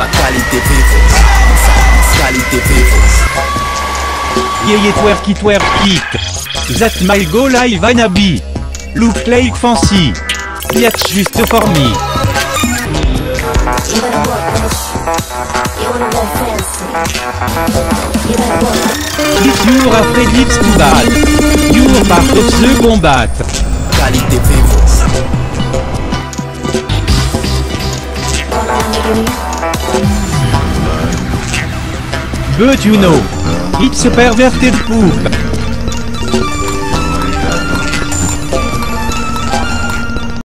la qualité vive. Qualité vive. Yeye twerky twerky. That my goal I wanna be. Look like fancy. That's just for me. If you're afraid it's too bad, you're part of the combat. Qualité vive. But you know, it's a perverted poop.